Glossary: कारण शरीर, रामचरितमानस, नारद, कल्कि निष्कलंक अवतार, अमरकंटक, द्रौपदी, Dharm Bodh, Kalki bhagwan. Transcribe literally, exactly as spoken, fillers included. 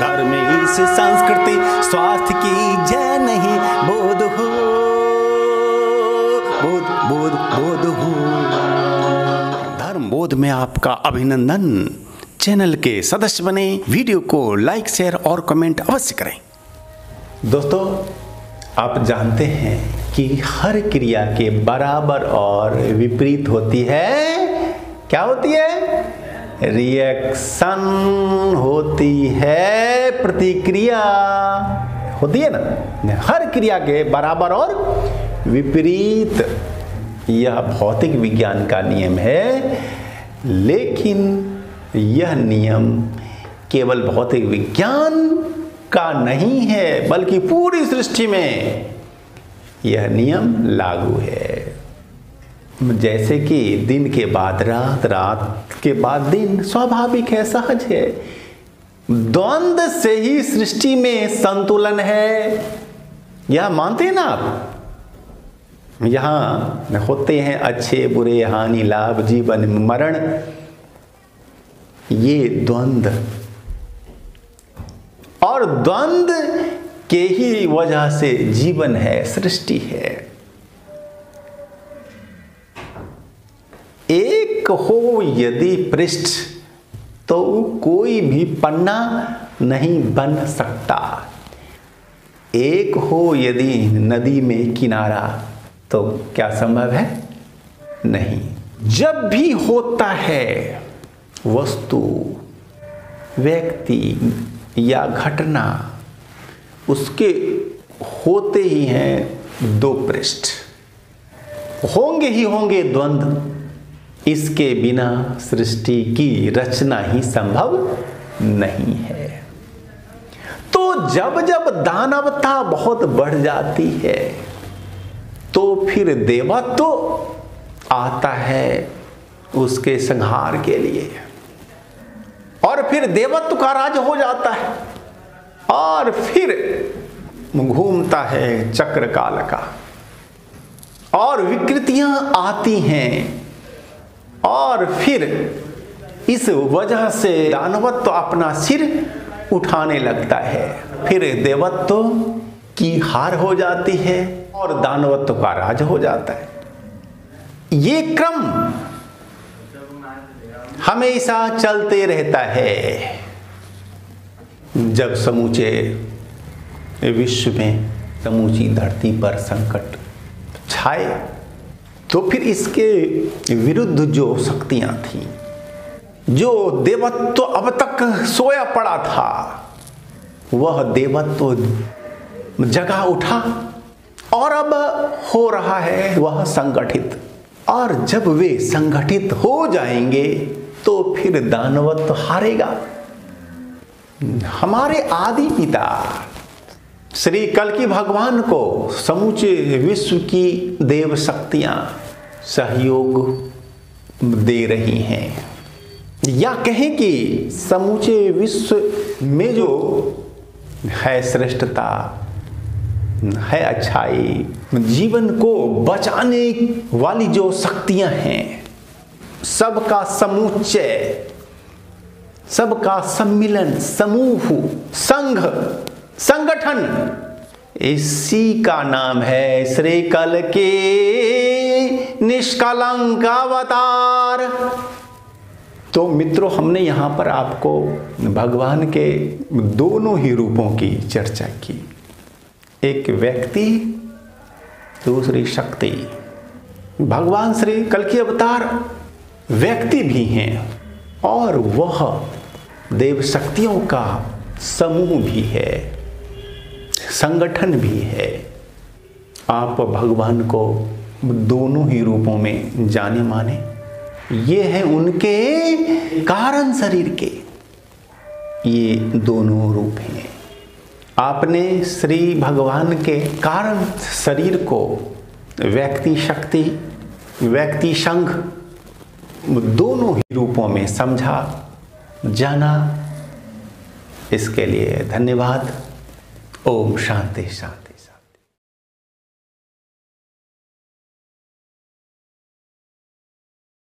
धर्म इस संस्कृति स्वास्थ्य की जय नहीं बोध हो, बोध बोध बोध हो। धर्म बोध में आपका अभिनंदन। चैनल के सदस्य बने, वीडियो को लाइक शेयर और कमेंट अवश्य करें। दोस्तों, आप जानते हैं कि हर क्रिया के बराबर और विपरीत होती है, क्या होती है? रिएक्शन होती है, प्रतिक्रिया होती है ना। हर क्रिया के बराबर और विपरीत, यह भौतिक विज्ञान का नियम है। लेकिन यह नियम केवल भौतिक विज्ञान का नहीं है, बल्कि पूरी सृष्टि में यह नियम लागू है। जैसे कि दिन के बाद रात, रात के बाद दिन, स्वाभाविक है, सहज है। द्वंद्व से ही सृष्टि में संतुलन है, यह मानते हैं ना आप। यहाँ होते हैं अच्छे बुरे, हानि लाभ, जीवन मरण, ये द्वंद्व। और द्वंद्व के ही वजह से जीवन है, सृष्टि है। एक हो यदि पृष्ठ, तो कोई भी पन्ना नहीं बन सकता। एक हो यदि नदी में किनारा, तो क्या संभव है? नहीं। जब भी होता है वस्तु, व्यक्ति या घटना, उसके होते ही हैं दो पृष्ठ, होंगे ही होंगे द्वंद्व। इसके बिना सृष्टि की रचना ही संभव नहीं है। तो जब जब दानवता बहुत बढ़ जाती है, तो फिर देवत्व तो आता है उसके संहार के लिए, और फिर देवत्व का राज हो जाता है, और फिर घूमता है चक्र काल का, और विकृतियां आती हैं। और फिर इस वजह से दानवत्व तो अपना सिर उठाने लगता है, फिर देवत्व तो की हार हो जाती है, और दानवत्व तो का राज हो जाता है। ये क्रम हमेशा चलते रहता है। जब समूचे विश्व में, समूची धरती पर संकट छाए, तो फिर इसके विरुद्ध जो शक्तियां थीं, जो देवत्व तो अब तक सोया पड़ा था, वह देवत्व तो जगा उठा, और अब हो रहा है वह संगठित। और जब वे संगठित हो जाएंगे, तो फिर दानवत्व तो हारेगा। हमारे आदि पिता श्री कल्कि भगवान को समूचे विश्व की देव शक्तियां सहयोग दे रही हैं, या कहें कि समूचे विश्व में जो है श्रेष्ठता है, अच्छाई, जीवन को बचाने वाली जो शक्तियां हैं, सबका समुच्चय, सबका सम्मिलन, समूह, संघ, संगठन, इसी का नाम है श्री कल्कि निष्कलंक अवतार। तो मित्रों, हमने यहाँ पर आपको भगवान के दोनों ही रूपों की चर्चा की, एक व्यक्ति, दूसरी शक्ति। भगवान श्री कल्कि अवतार व्यक्ति भी हैं, और वह देव शक्तियों का समूह भी है, संगठन भी है। आप भगवान को दोनों ही रूपों में जाने माने। ये हैं उनके कारण शरीर के ये दोनों रूप हैं। आपने श्री भगवान के कारण शरीर को व्यक्ति शक्ति, व्यक्ति संघ, दोनों ही रूपों में समझा, जाना। इसके लिए धन्यवाद। ओम शांति शांति।